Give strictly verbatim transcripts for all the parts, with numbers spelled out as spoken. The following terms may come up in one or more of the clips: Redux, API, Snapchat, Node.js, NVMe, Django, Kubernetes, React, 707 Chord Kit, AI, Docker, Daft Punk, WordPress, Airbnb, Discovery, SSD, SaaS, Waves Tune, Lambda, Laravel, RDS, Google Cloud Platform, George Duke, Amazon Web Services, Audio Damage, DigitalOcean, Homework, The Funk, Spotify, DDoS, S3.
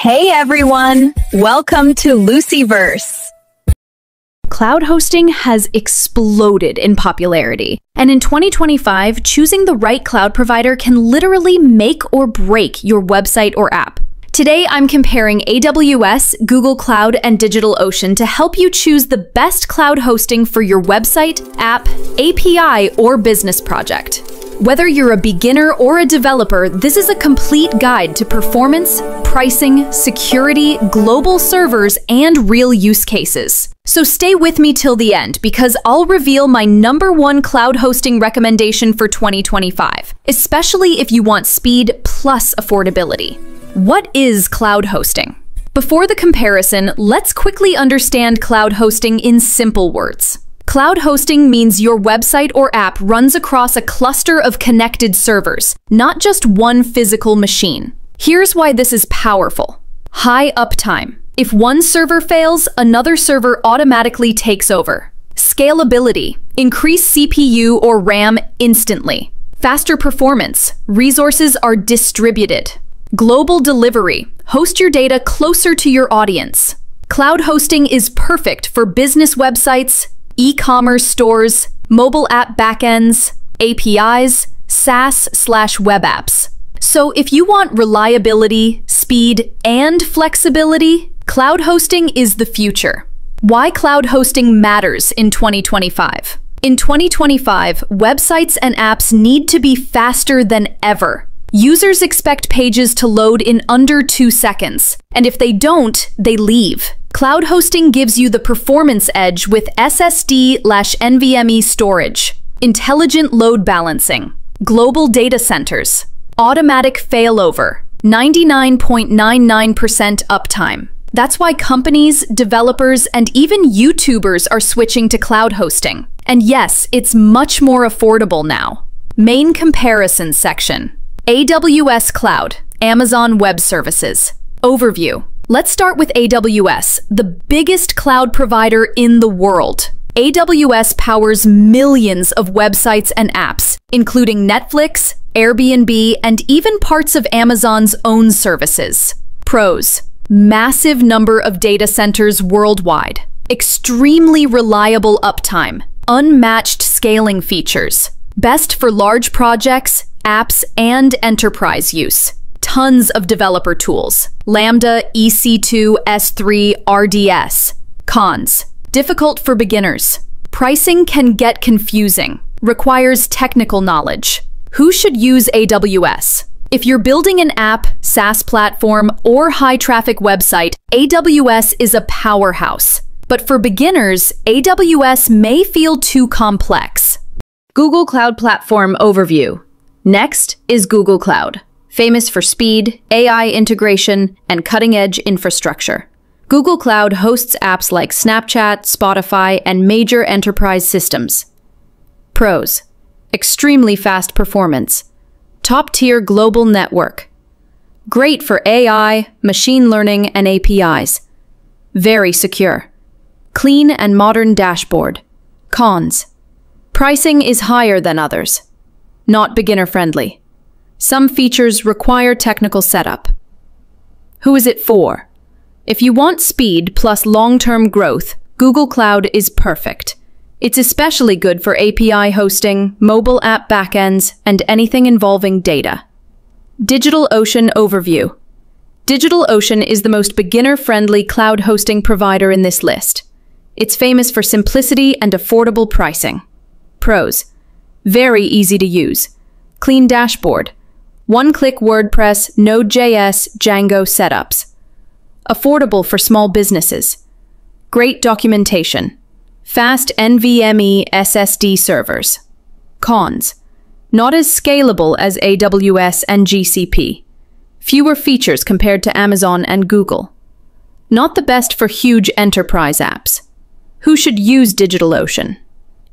Hey everyone, welcome to Lucyverse. Cloud hosting has exploded in popularity, and in twenty twenty-five, choosing the right cloud provider can literally make or break your website or app. Today, I'm comparing A W S, Google Cloud, and DigitalOcean to help you choose the best cloud hosting for your website, app, A P I, or business project. Whether you're a beginner or a developer, this is a complete guide to performance, pricing, security, global servers, and real use cases. So stay with me till the end, because I'll reveal my number one cloud hosting recommendation for twenty twenty-five, especially if you want speed plus affordability. What is cloud hosting? Before the comparison, let's quickly understand cloud hosting in simple words. Cloud hosting means your website or app runs across a cluster of connected servers, not just one physical machine. Here's why this is powerful. High uptime. If one server fails, another server automatically takes over. Scalability. Increase C P U or RAM instantly. Faster performance. Resources are distributed. Global delivery. Host your data closer to your audience. Cloud hosting is perfect for business websites, e-commerce stores, mobile app backends, A P Is, SaaS slash web apps. So if you want reliability, speed, and flexibility, cloud hosting is the future. Why cloud hosting matters in twenty twenty-five? In twenty twenty-five, websites and apps need to be faster than ever. Users expect pages to load in under two seconds, and if they don't, they leave. Cloud hosting gives you the performance edge with S S D slash N V M E storage, intelligent load balancing, global data centers, automatic failover, ninety-nine point nine nine percent uptime. That's why companies, developers, and even YouTubers are switching to cloud hosting. And yes, it's much more affordable now. Main comparison section. A W S Cloud, Amazon Web Services. Overview. Let's start with A W S, the biggest cloud provider in the world. A W S powers millions of websites and apps, including Netflix, Airbnb, and even parts of Amazon's own services. Pros: massive number of data centers worldwide, extremely reliable uptime, unmatched scaling features, best for large projects, apps, and enterprise use. Tons of developer tools. Lambda, E C two, S three, R D S. Cons. Difficult for beginners. Pricing can get confusing. Requires technical knowledge. Who should use A W S? If you're building an app, SaaS platform, or high-traffic website, A W S is a powerhouse. But for beginners, A W S may feel too complex. Google Cloud Platform overview. Next is Google Cloud. Famous for speed, A I integration, and cutting-edge infrastructure. Google Cloud hosts apps like Snapchat, Spotify, and major enterprise systems. Pros: extremely fast performance. Top-tier global network. Great for A I, machine learning, and A P Is. Very secure. Clean and modern dashboard. Cons: pricing is higher than others. Not beginner-friendly. Some features require technical setup. Who is it for? If you want speed plus long-term growth, Google Cloud is perfect. It's especially good for A P I hosting, mobile app backends, and anything involving data. DigitalOcean overview. DigitalOcean is the most beginner-friendly cloud hosting provider in this list. It's famous for simplicity and affordable pricing. Pros: very easy to use. Clean dashboard. One-click WordPress, Node J S, Django setups. Affordable for small businesses. Great documentation. Fast N V M E S S D servers. Cons: not as scalable as A W S and G C P. Fewer features compared to Amazon and Google. Not the best for huge enterprise apps. Who should use DigitalOcean?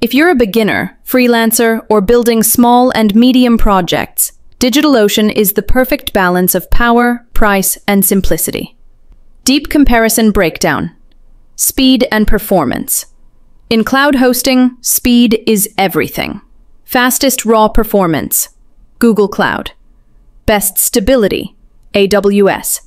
If you're a beginner, freelancer, or building small and medium projects, DigitalOcean is the perfect balance of power, price, and simplicity. Deep comparison breakdown. Speed and performance. In cloud hosting, speed is everything. Fastest raw performance, Google Cloud. Best stability, A W S.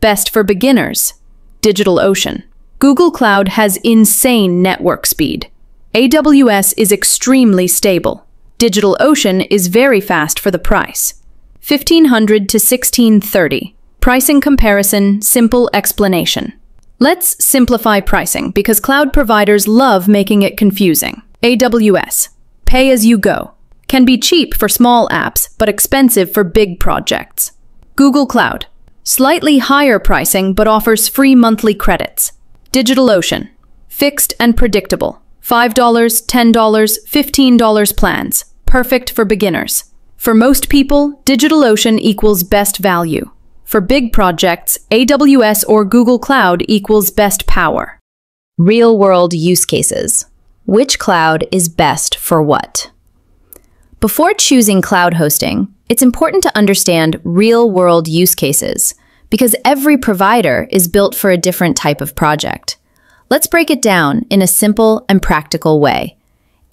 Best for beginners, DigitalOcean. Google Cloud has insane network speed. A W S is extremely stable. DigitalOcean is very fast for the price. fifteen hundred to sixteen thirty. Pricing comparison, simple explanation. Let's simplify pricing because cloud providers love making it confusing. A W S, pay as you go, can be cheap for small apps but expensive for big projects. Google Cloud, slightly higher pricing but offers free monthly credits. DigitalOcean, fixed and predictable. five dollars, ten dollars, fifteen dollars plans, perfect for beginners. For most people, DigitalOcean equals best value. For big projects, A W S or Google Cloud equals best power. Real-world use cases. Which cloud is best for what? Before choosing cloud hosting, it's important to understand real-world use cases because every provider is built for a different type of project. Let's break it down in a simple and practical way.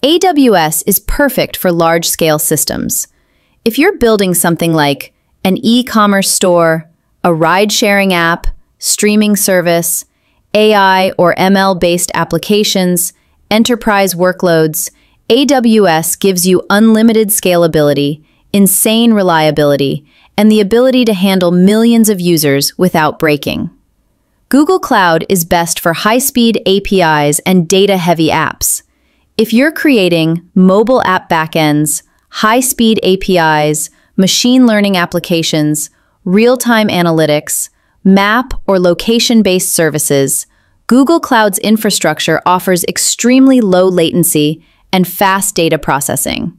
A W S is perfect for large-scale systems. If you're building something like an e-commerce store, a ride-sharing app, streaming service, A I or M L-based applications, enterprise workloads, A W S gives you unlimited scalability, insane reliability, and the ability to handle millions of users without breaking. Google Cloud is best for high-speed A P Is and data-heavy apps. If you're creating mobile app backends, high-speed A P Is, machine learning applications, real-time analytics, map or location-based services, Google Cloud's infrastructure offers extremely low latency and fast data processing.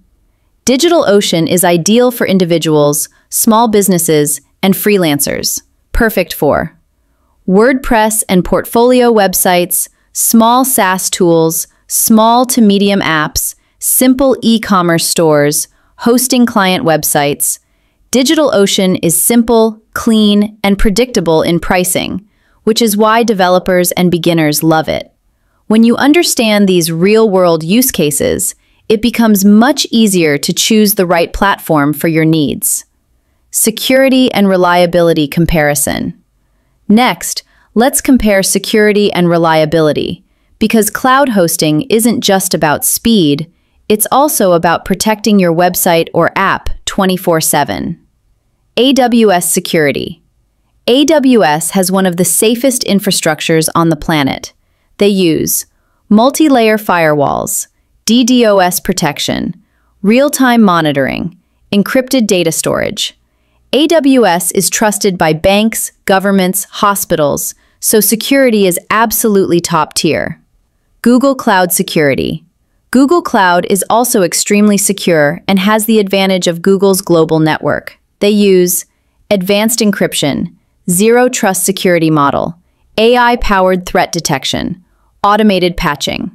DigitalOcean is ideal for individuals, small businesses, and freelancers. Perfect for WordPress and portfolio websites, small SaaS tools, small to medium apps, simple e-commerce stores, hosting client websites. DigitalOcean is simple, clean, and predictable in pricing, which is why developers and beginners love it. When you understand these real-world use cases, it becomes much easier to choose the right platform for your needs. Security and reliability comparison. Next, let's compare security and reliability, because cloud hosting isn't just about speed, it's also about protecting your website or app twenty-four seven. A W S security. A W S has one of the safest infrastructures on the planet. They use multi-layer firewalls, DDoS protection, real-time monitoring, encrypted data storage. A W S is trusted by banks, governments, hospitals, so security is absolutely top tier. Google Cloud security. Google Cloud is also extremely secure and has the advantage of Google's global network. They use advanced encryption, zero trust security model, A I-powered threat detection, automated patching.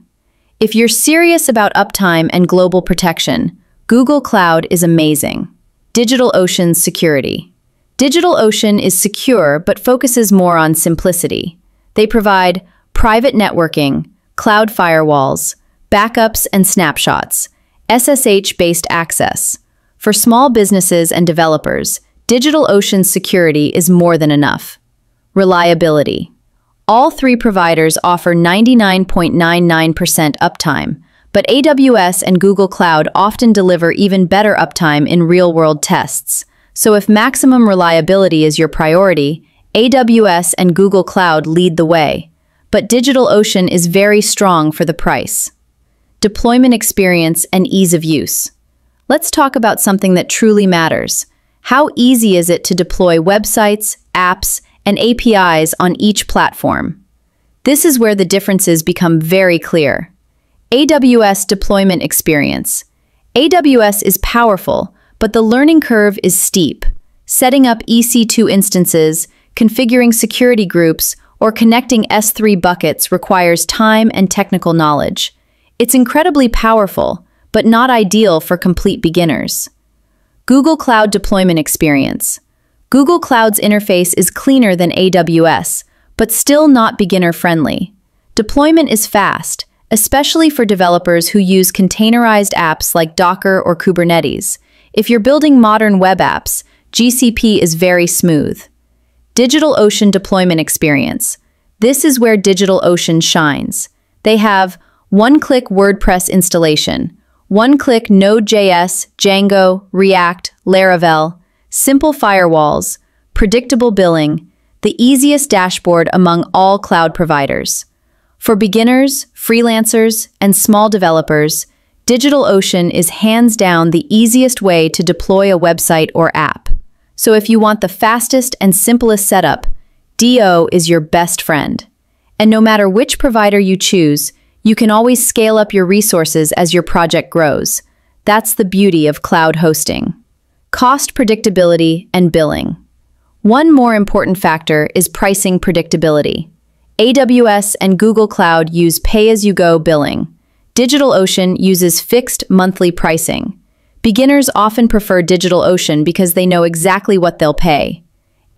If you're serious about uptime and global protection, Google Cloud is amazing. DigitalOcean security. DigitalOcean is secure but focuses more on simplicity. They provide private networking, cloud firewalls, backups and snapshots, S S H-based access. For small businesses and developers, DigitalOcean security is more than enough. Reliability. All three providers offer ninety-nine point nine nine percent uptime, but A W S and Google Cloud often deliver even better uptime in real-world tests. So if maximum reliability is your priority, A W S and Google Cloud lead the way. But DigitalOcean is very strong for the price. Deployment experience and ease of use. Let's talk about something that truly matters. How easy is it to deploy websites, apps, and A P Is on each platform? This is where the differences become very clear. A W S deployment experience. A W S is powerful, but the learning curve is steep. Setting up E C two instances, configuring security groups, or connecting S three buckets requires time and technical knowledge. It's incredibly powerful, but not ideal for complete beginners. Google Cloud deployment experience. Google Cloud's interface is cleaner than A W S, but still not beginner-friendly. Deployment is fast, especially for developers who use containerized apps like Docker or Kubernetes. If you're building modern web apps, G C P is very smooth. DigitalOcean deployment experience. This is where DigitalOcean shines. They have one-click WordPress installation, one-click Node dot J S, Django, React, Laravel, simple firewalls, predictable billing, the easiest dashboard among all cloud providers. For beginners, freelancers, and small developers, DigitalOcean is hands down the easiest way to deploy a website or app. So if you want the fastest and simplest setup, DO is your best friend. And no matter which provider you choose, you can always scale up your resources as your project grows. That's the beauty of cloud hosting. Cost predictability and billing. One more important factor is pricing predictability. A W S and Google Cloud use pay-as-you-go billing. DigitalOcean uses fixed monthly pricing. Beginners often prefer DigitalOcean because they know exactly what they'll pay.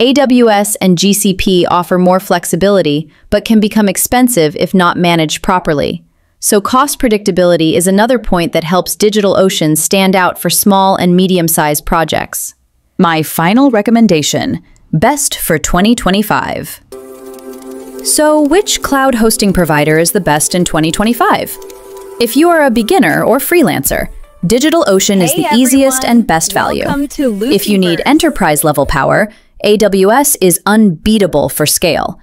A W S and G C P offer more flexibility, but can become expensive if not managed properly. So cost predictability is another point that helps DigitalOcean stand out for small and medium-sized projects. My final recommendation, best for twenty twenty-five. So which cloud hosting provider is the best in twenty twenty-five? If you are a beginner or freelancer, DigitalOcean hey is the everyone. easiest and best value. If you need enterprise-level power, A W S is unbeatable for scale.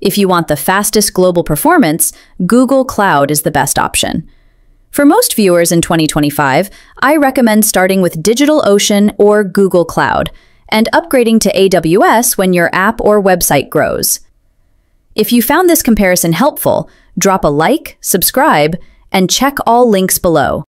If you want the fastest global performance, Google Cloud is the best option. For most viewers in twenty twenty-five, I recommend starting with DigitalOcean or Google Cloud, and upgrading to A W S when your app or website grows. If you found this comparison helpful, drop a like, subscribe, and check all links below.